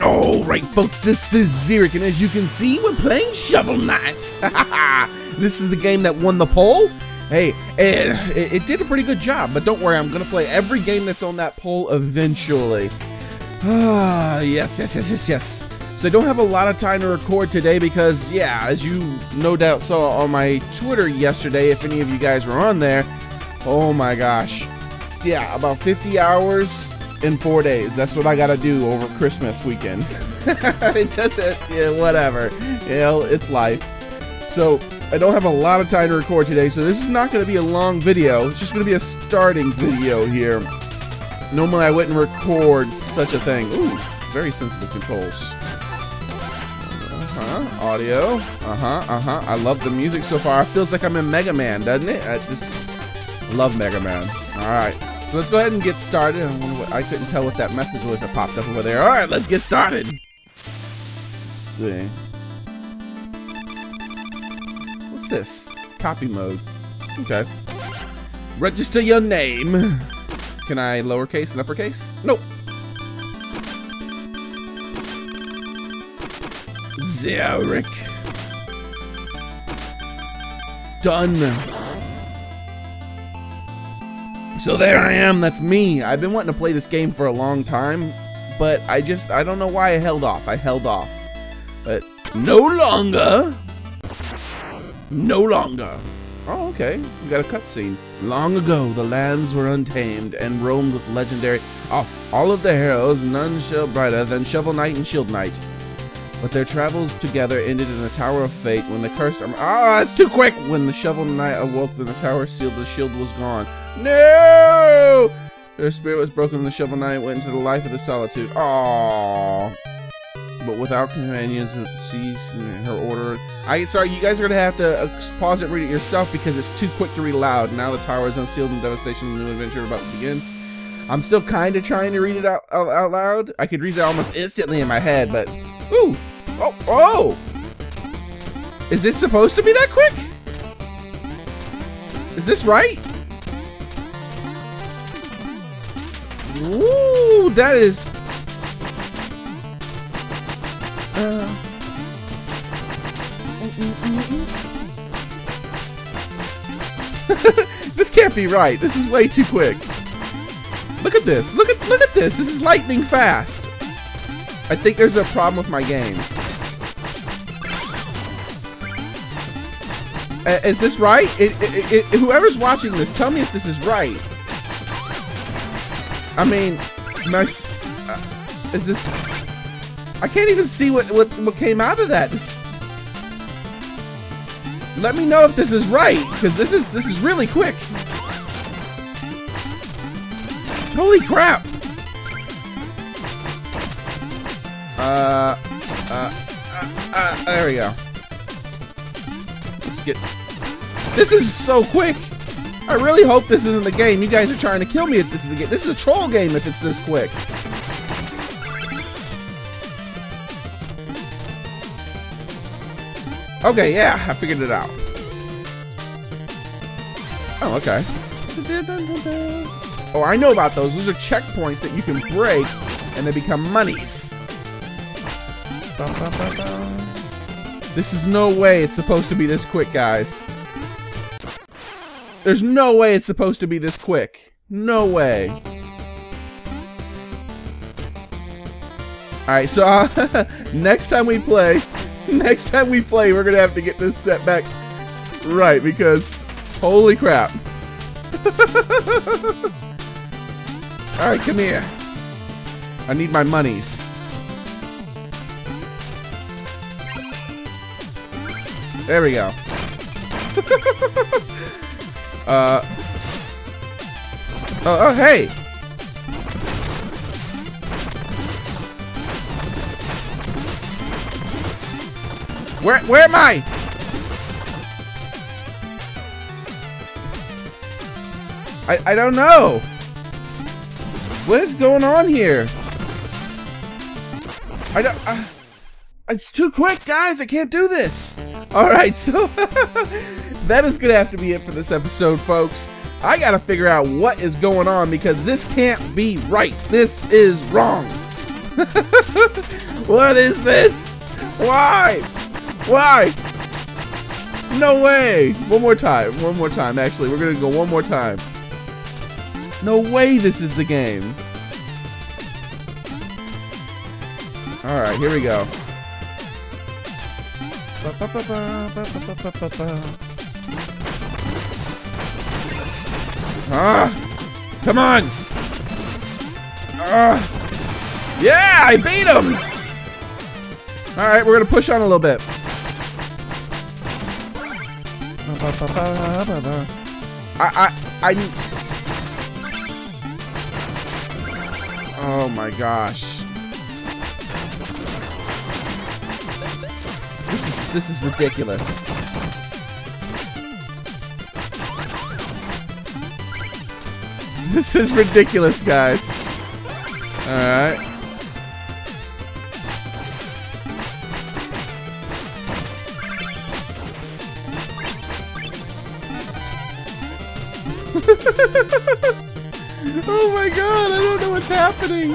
Alright folks, this is Xeric, and as you can see, we're playing Shovel Knight. This is the game that won the poll. Hey, it did a pretty good job, but don't worry, I'm going to play every game that's on that poll eventually. Yes. So I don't have a lot of time to record today because, yeah, as you no doubt saw on my Twitter yesterday, if any of you guys were on there, oh my gosh. Yeah, about 50 hours in 4 days. That's what I gotta do over Christmas weekend. It doesn't, yeah, whatever. You know, it's life. So I don't have a lot of time to record today, so this is not gonna be a long video. It's just gonna be a starting video here. Normally I wouldn't record such a thing. Ooh, very sensitive controls. Audio. I love the music so far. It feels like I'm in Mega Man, doesn't it? I just love Mega Man. Alright, so let's go ahead and get started. I couldn't tell what that message was that popped up over there. Alright, let's get started. Let's see. What's this? Copy mode. Okay. Register your name. Can I lowercase and uppercase? Nope. Xeric. Done. So there I am, that's me. I've been wanting to play this game for a long time, but I don't know why I held off. But no longer. Oh, okay, we got a cutscene. Long ago, the lands were untamed and roamed with legendary, all of the heroes, none shall brighter than Shovel Knight and Shield Knight. But their travels together ended in the Tower of Fate when the cursed armor, it's too quick! When the Shovel Knight awoke and the tower sealed, the shield was gone. No! Their spirit was broken and the Shovel Knight went into the life of the solitude. Aww. But without companions and cease in her order. Sorry, you guys are gonna have to pause it and read it yourself because it's too quick to read aloud. Now the tower is unsealed and devastation and new adventure about to begin. I'm still kinda trying to read it out loud. I could read it almost instantly in my head, but ooh! Oh! Is it supposed to be that quick? Is this right? Ooh, that is... This can't be right. This is way too quick. Look at this. Look at this. This is lightning fast. I think there's a problem with my game. Is this right? Whoever's watching this, tell me if this is right. I mean, is this... I can't even see what came out of that. This, let me know if this is right, because this is really quick. Holy crap! There we go. Let's get... This is so quick! I really hope this isn't the game. You guys are trying to kill me if this is the game. This is a troll game if it's this quick. Okay, yeah, I figured it out. Oh, okay. Oh, I know about those. Those are checkpoints that you can break, and they become monies. This is no way it's supposed to be this quick, guys. There's no way it's supposed to be this quick. No way. Alright, so next time we play, we're gonna have to get this set back right, because holy crap. Alright, come here. I need my monies. There we go. Oh, hey! Where am I? I don't know. What is going on here? I don't... it's too quick, guys. I can't do this. Alright, so that is gonna have to be it for this episode, folks. I gotta figure out what is going on because this can't be right. This is wrong. What is this? Why? Why? No way! One more time. One more time. Actually, we're gonna go one more time. No way this is the game. Alright, here we go. Ah! Come on! Yeah! I beat him! Alright, we're gonna push on a little bit. Oh my gosh. This is ridiculous. This is ridiculous, guys. Alright. Oh my god, I don't know what's happening.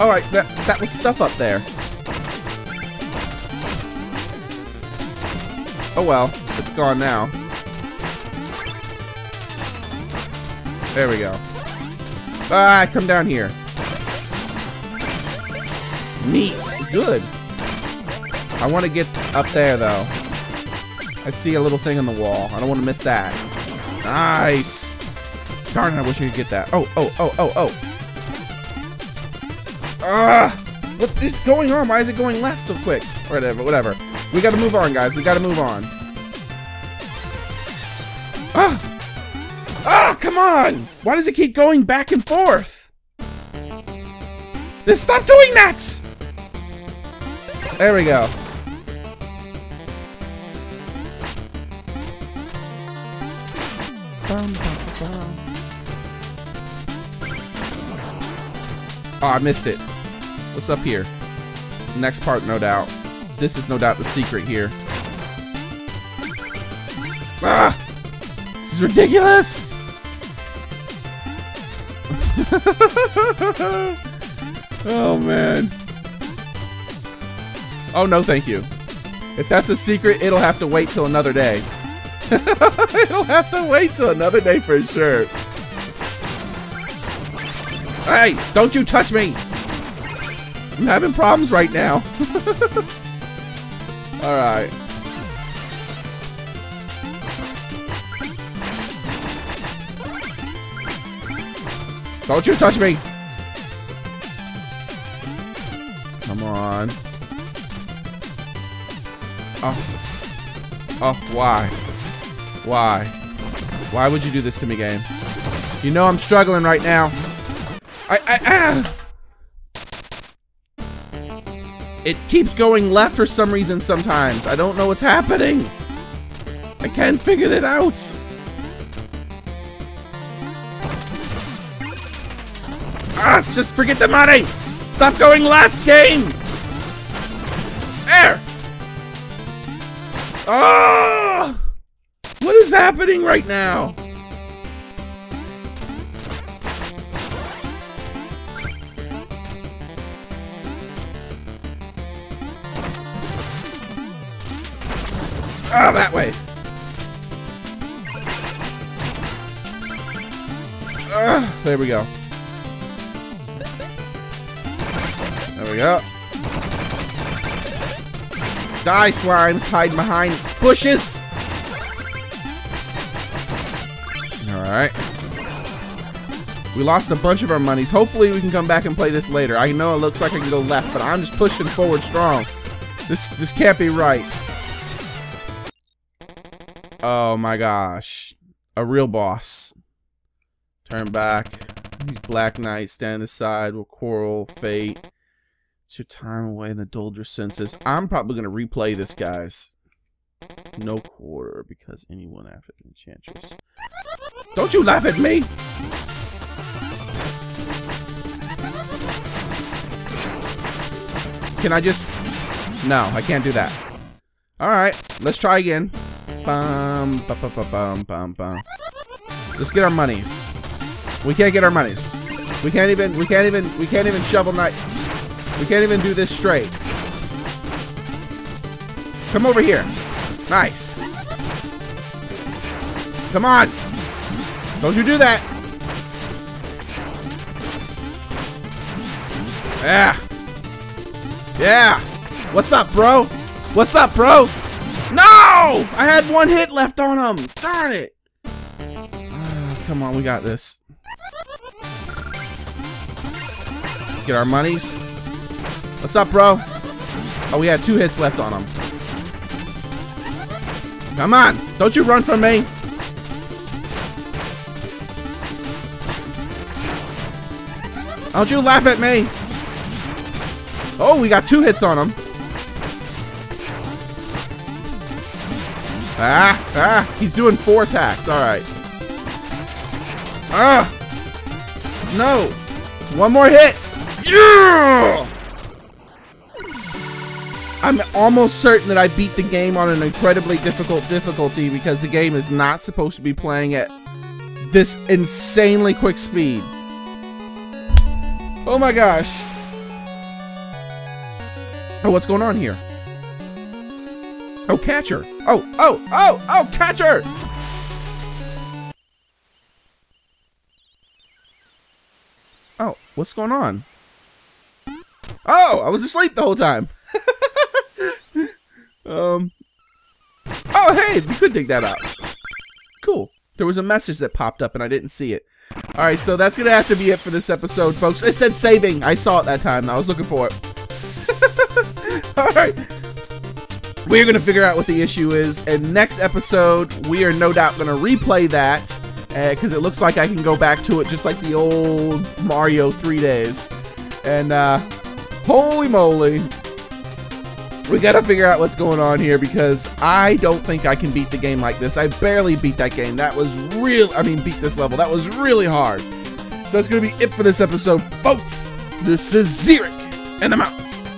Alright, that was stuff up there. Oh well, it's gone now. There we go. Ah, come down here. Neat. Good. I want to get up there, though. I see a little thing on the wall. I don't want to miss that. Nice. Darn, I wish I could get that. Oh. Ah! What is going on? Why is it going left so quick? Whatever. We gotta move on, guys. We gotta move on. Ah! Ah, come on! Why does it keep going back and forth? Just stop doing that! There we go. Oh, I missed it. What's up here? Next part, no doubt. This is no doubt the secret here. Ah! This is ridiculous! Oh man. Oh no, thank you. If that's a secret, it'll have to wait till another day. It'll have to wait till another day for sure. Hey, don't you touch me! I'm having problems right now. Alright. Don't you touch me! Come on. Oh. Oh, why? Why? Why would you do this to me, game? You know I'm struggling right now. It keeps going left for some reason sometimes. I don't know what's happening. I can't figure it out. Ah, just forget the money! Stop going left, game! There! Oh! What is happening right now? Ah, oh, that way! Ah, there we go. There we go. Die, slimes! Hide behind bushes! Alright. We lost a bunch of our monies. Hopefully we can come back and play this later. I know it looks like I can go left, but I'm just pushing forward strong. This can't be right. Oh my gosh. A real boss. Turn back. These black knights stand aside. We'll quarrel. Fate. It's your time away in the doldrums senses. I'm probably going to replay this, guys. No quarter, because anyone after the enchantress. Don't you laugh at me! Can I just... No, I can't do that. Alright, let's try again. Bum, bum, bum, bum, bum, bum. Let's get our monies. We can't get our monies. We can't even Shovel Knight. We can't even do this straight. Come over here. Nice. Come on. Don't you do that. Yeah. Yeah. What's up, bro? What's up, bro? No! I had one hit left on him. Darn it. Come on, we got this. Get our monies. What's up, bro? Oh, we had 2 hits left on him. Come on. Don't you run from me. Don't you laugh at me. Oh, we got 2 hits on him. He's doing 4 attacks. All right. No. 1 more hit. Yeah! I'm almost certain that I beat the game on an incredibly difficult difficulty because the game is not supposed to be playing at this insanely quick speed. Oh my gosh. Oh, what's going on here? Oh, catcher. Oh, catcher! Oh, what's going on? Oh, I was asleep the whole time. Oh, hey, we could dig that up. Cool. There was a message that popped up and I didn't see it. All right, so that's gonna have to be it for this episode, folks. It said saving. I saw it that time. I was looking for it. All right. We're going to figure out what the issue is, and next episode, we are no doubt going to replay that, because it looks like I can go back to it just like the old Mario 3 days. And, holy moly, we got to figure out what's going on here, because I don't think I can beat the game like this. I barely beat that game. That was real. I mean, beat this level. That was really hard. So that's going to be it for this episode, folks. This is Xeric, and I'm out.